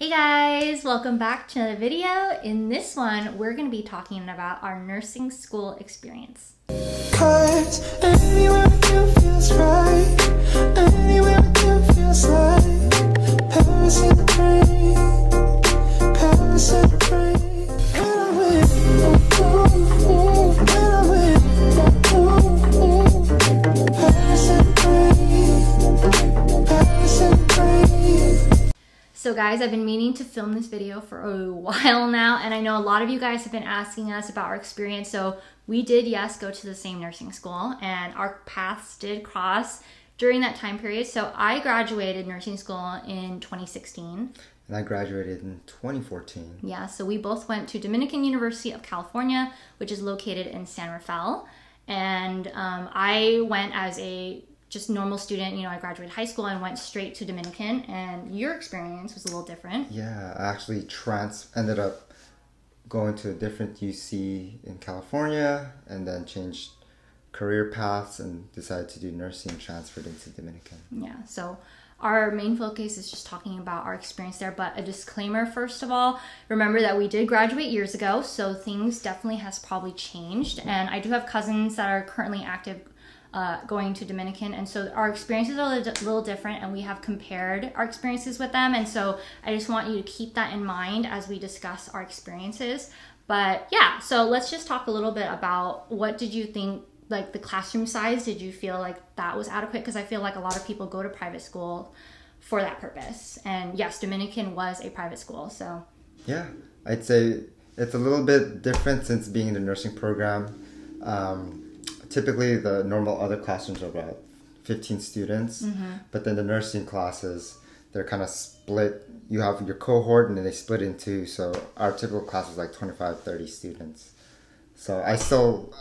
Hey guys, welcome back to another video. In this one, we're going to be talking about our nursing school experience. So guys, I've been meaning to film this video for a while now, and I know a lot of you guys have been asking us about our experience. So we did, yes, go to the same nursing school, and our paths did cross during that time period. So I graduated nursing school in 2016. And I graduated in 2014. Yeah, so we both went to Dominican University of California, which is located in San Rafael. And I went as a just normal student, you know, I graduated high school and went straight to Dominican, and your experience was a little different. Yeah, I actually ended up going to a different UC in California and then changed career paths and decided to do nursing and transferred into Dominican. Yeah, so our main focus is just talking about our experience there, but a disclaimer first of all, remember that we did graduate years ago, so things definitely has probably changed, and I do have cousins that are currently active going to Dominican, and so our experiences are a little different, and we have compared our experiences with them, and so I just want you to keep that in mind as we discuss our experiences. But yeah, so let's just talk a little bit about what did you think, like the classroom size, did you feel like that was adequate? Because I feel like a lot of people go to private school for that purpose, and yes, Dominican was a private school, so. Yeah, I'd say it's a little bit different since being in the nursing program. Typically, the normal other classrooms are about 15 students, but then the nursing classes, they're kind of split. You have your cohort and then they split in two, so our typical class is like 25, 30 students. So I still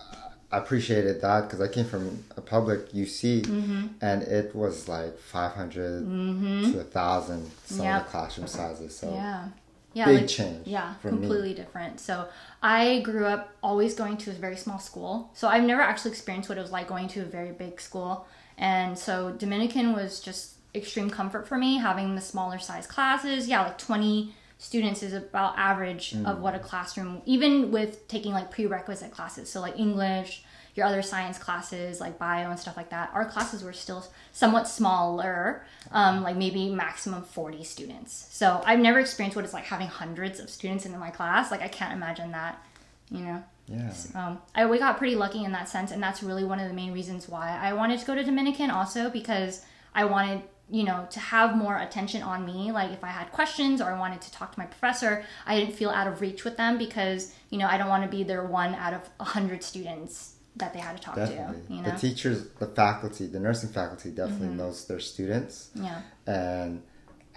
appreciated that because I came from a public UC, and it was like 500 to 1,000, some of the classroom sizes. So. Yeah. Yeah, big like, change. Yeah, completely different. So I grew up always going to a very small school. So I've never actually experienced what it was like going to a very big school. And so Dominican was just extreme comfort for me, having the smaller size classes. Yeah, like 20 students is about average of what a classroom, even with taking like prerequisite classes. So like English, your other science classes, like bio and stuff like that. Our classes were still somewhat smaller, like maybe maximum 40 students. So I've never experienced what it's like having hundreds of students in my class. Like I can't imagine that, you know? Yeah. So, we got pretty lucky in that sense. And that's really one of the main reasons why I wanted to go to Dominican also, because I wanted, you know, to have more attention on me. Like if I had questions or I wanted to talk to my professor, I didn't feel out of reach with them because, you know, I don't want to be their one out of 100 students that they had to talk to, you know? The teachers, the faculty, the nursing faculty definitely knows their students. Yeah. And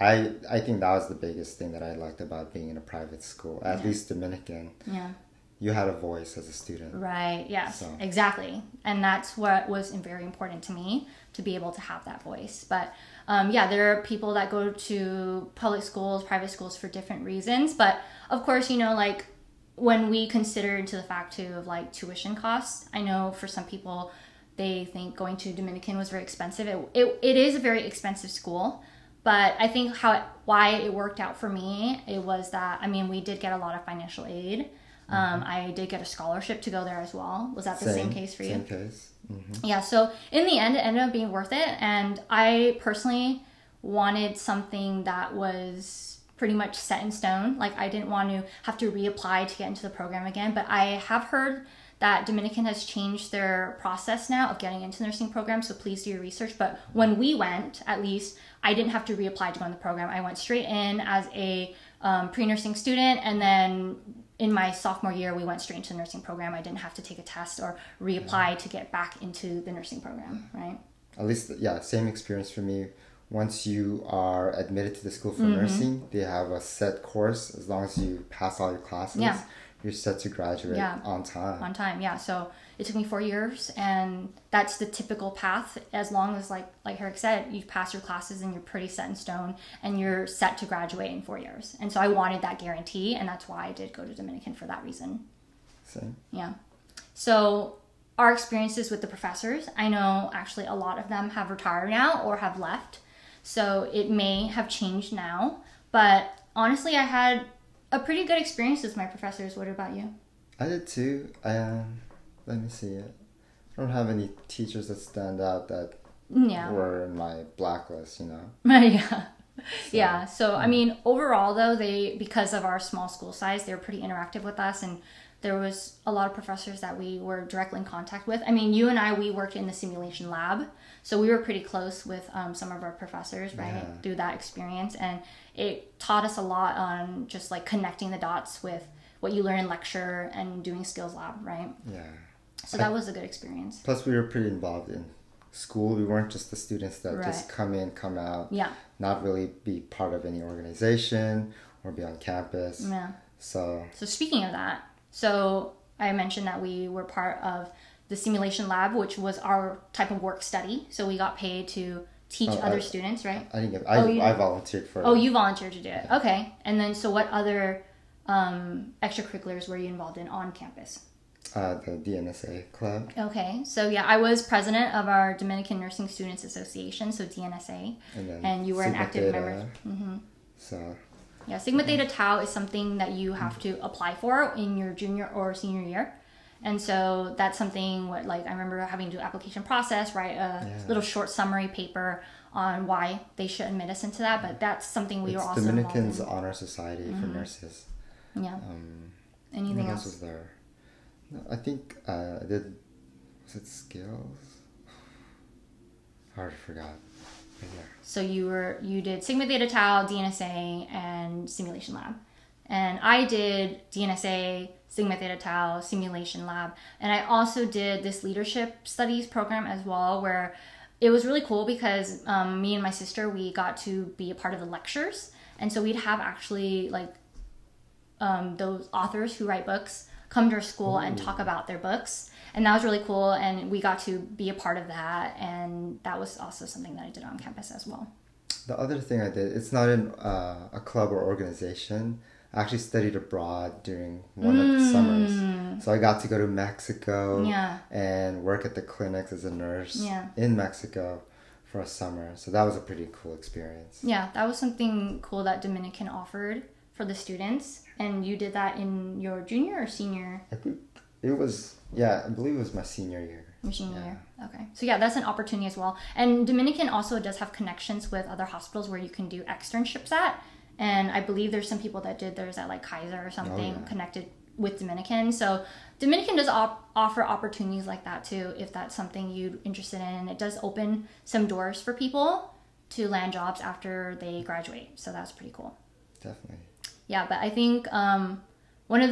I think that was the biggest thing that I liked about being in a private school, at least Dominican. Yeah. You had a voice as a student. Right, yes, so. Exactly. And that's what was very important to me, to be able to have that voice. But yeah, there are people that go to public schools, private schools for different reasons. But of course, you know, like, when we consider into the fact too of like tuition costs, I know for some people, they think going to Dominican was very expensive. It is a very expensive school, but I think why it worked out for me, it was that, I mean, we did get a lot of financial aid. I did get a scholarship to go there as well. Was that the same case for you? Same case. Yeah, so in the end, it ended up being worth it. And I personally wanted something that was pretty much set in stone. Like I didn't want to have to reapply to get into the program again, but I have heard that Dominican has changed their process now of getting into the nursing program, so please do your research. But when we went, at least, I didn't have to reapply to go in the program. I went straight in as a pre-nursing student, and then in my sophomore year, we went straight into the nursing program. I didn't have to take a test or reapply to get back into the nursing program, right? At least, yeah, same experience for me. Once you are admitted to the school for nursing, they have a set course. As long as you pass all your classes, you're set to graduate on time. On time, yeah. So it took me 4 years, and that's the typical path. As long as, like Herrick said, you pass your classes and you're pretty set in stone, and you're set to graduate in 4 years. And so I wanted that guarantee, and that's why I did go to Dominican for that reason. Same. Yeah. So our experiences with the professors, I know actually a lot of them have retired now or have left. So it may have changed now, but honestly, I had a pretty good experience with my professors. What about you? I did too. Let me see. I don't have any teachers that stand out that were in my blacklist, you know? So, I mean, overall, though, they, because of our small school size, they were pretty interactive with us. And there was a lot of professors that we were directly in contact with. I mean, you and I, we worked in the simulation lab. So we were pretty close with some of our professors, right, through that experience. And it taught us a lot on just, like, connecting the dots with what you learn in lecture and doing skills lab, right? Yeah. So that was a good experience. Plus, we were pretty involved in school. We weren't just the students that just come in, come out, not really be part of any organization or be on campus. So speaking of that, so I mentioned that we were part of the simulation lab, which was our type of work study. So we got paid to teach other students, right? I volunteered for it. Oh, you volunteered to do it. Yeah. Okay. And then, so what other extracurriculars were you involved in on campus? The DNSA club. Okay, so I was president of our Dominican Nursing Students Association, so DNSA, and you were Sigma an active member. So Sigma Theta Tau is something that you have to apply for in your junior or senior year, and so that's something what I remember having to do application process, write a little short summary paper on why they should admit us into that, but that's something we were also Dominican's involved in. Honor Society for nurses. Anything else was there? I think I did, was it skills? I already forgot. So you did Sigma Theta Tau, DNSA, and Simulation Lab. And I did DNSA, Sigma Theta Tau, Simulation Lab. And I also did this leadership studies program as well, where it was really cool because me and my sister, we got to be a part of the lectures. And so we'd have actually those authors who write books come to our school and talk about their books. And that was really cool, and we got to be a part of that, and that was also something that I did on campus as well. The other thing I did, it's not in a club or organization. I actually studied abroad during one of the summers. So I got to go to Mexico and work at the clinics as a nurse in Mexico for a summer. So that was a pretty cool experience. Yeah, that was something cool that Dominican offered for the students. And you did that in your junior or senior? I think it was, I believe it was my senior year. Your senior year. Okay. So that's an opportunity as well. And Dominican also does have connections with other hospitals where you can do externships at. And I believe there's some people that did theirs at Kaiser or something connected with Dominican. So Dominican does offer opportunities like that too, if that's something you're interested in. It does open some doors for people to land jobs after they graduate. So that's pretty cool. Definitely. Yeah, but I think one of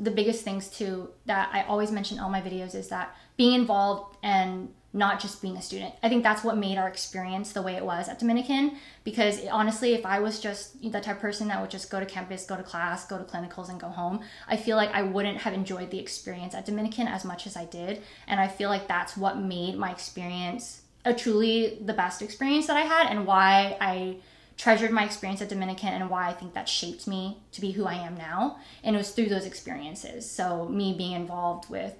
the biggest things too that I always mention in all my videos is that being involved and not just being a student. I think that's what made our experience the way it was at Dominican, because honestly, if I was just the type of person that would just go to campus, go to class, go to clinicals and go home, I feel like I wouldn't have enjoyed the experience at Dominican as much as I did. And I feel like that's what made my experience truly the best experience that I had, and why I treasured my experience at Dominican, and why I think that shaped me to be who I am now. And it was through those experiences. So me being involved with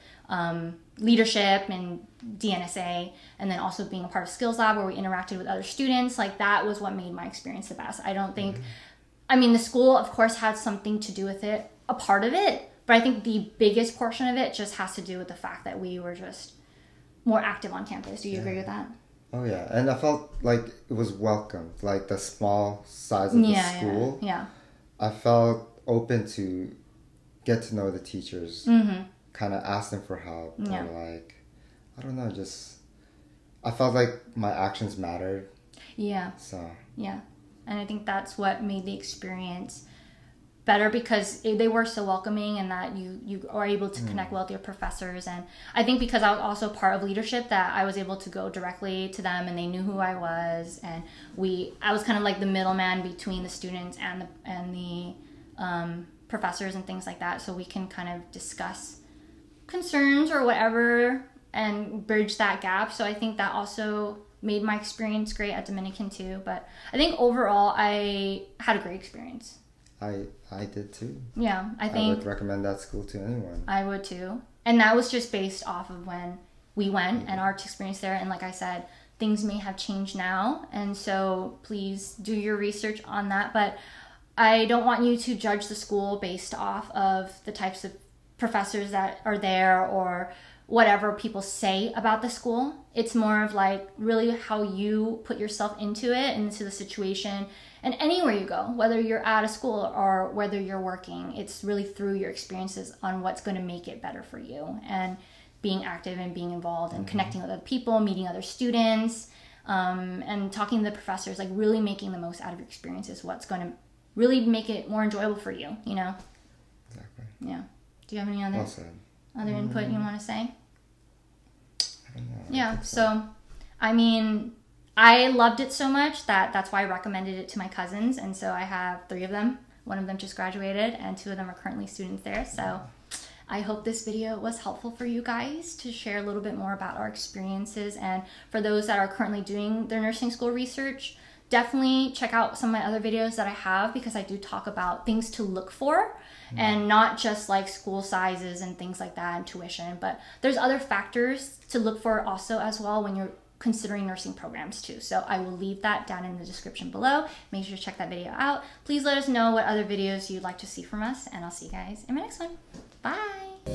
leadership and DNSA, and then also being a part of Skills Lab where we interacted with other students, that was what made my experience the best. I don't think, I mean, the school of course had something to do with it, a part of it, but I think the biggest portion of it just has to do with the fact that we were just more active on campus. Do you agree with that? Oh yeah, and I felt like it was welcomed, the small size of the school. I felt open to get to know the teachers, kind of ask them for help, or I don't know, just I felt like my actions mattered. And I think that's what made the experience better, because they were so welcoming, and that you are able to connect well with your professors. And I think because I was also part of leadership, that I was able to go directly to them, and they knew who I was, and I was kind of the middleman between the students and the professors and things like that, so we can kind of discuss concerns or whatever and bridge that gap. So I think that also made my experience great at Dominican too. But I think overall I had a great experience. I did too. Yeah, I think I would recommend that school to anyone. I would too. And that was just based off of when we went and our experience there. And like I said, things may have changed now. And so please do your research on that. But I don't want you to judge the school based off of the types of professors that are there or whatever people say about the school. It's more of like really how you put yourself into it, into the situation, and anywhere you go, whether you're at a school or whether you're working, it's really through your experiences on what's going to make it better for you, and being active and being involved and connecting with other people, meeting other students, and talking to the professors, like really making the most out of your experience is what's going to really make it more enjoyable for you, you know? Exactly. Yeah. Do you have any other input you want to say? I don't know. Yeah. So, I mean, I loved it so much that that's why I recommended it to my cousins. And so I have three of them. One of them just graduated and two of them are currently students there. So I hope this video was helpful for you guys to share a little bit more about our experiences. And for those that are currently doing their nursing school research, definitely check out some of my other videos that I have, because I do talk about things to look for and not just like school sizes and things like that and tuition, but there's other factors to look for also as well when you're considering nursing programs too. So I will leave that down in the description below. Make sure to check that video out. Please let us know what other videos you'd like to see from us, and I'll see you guys in my next one. Bye.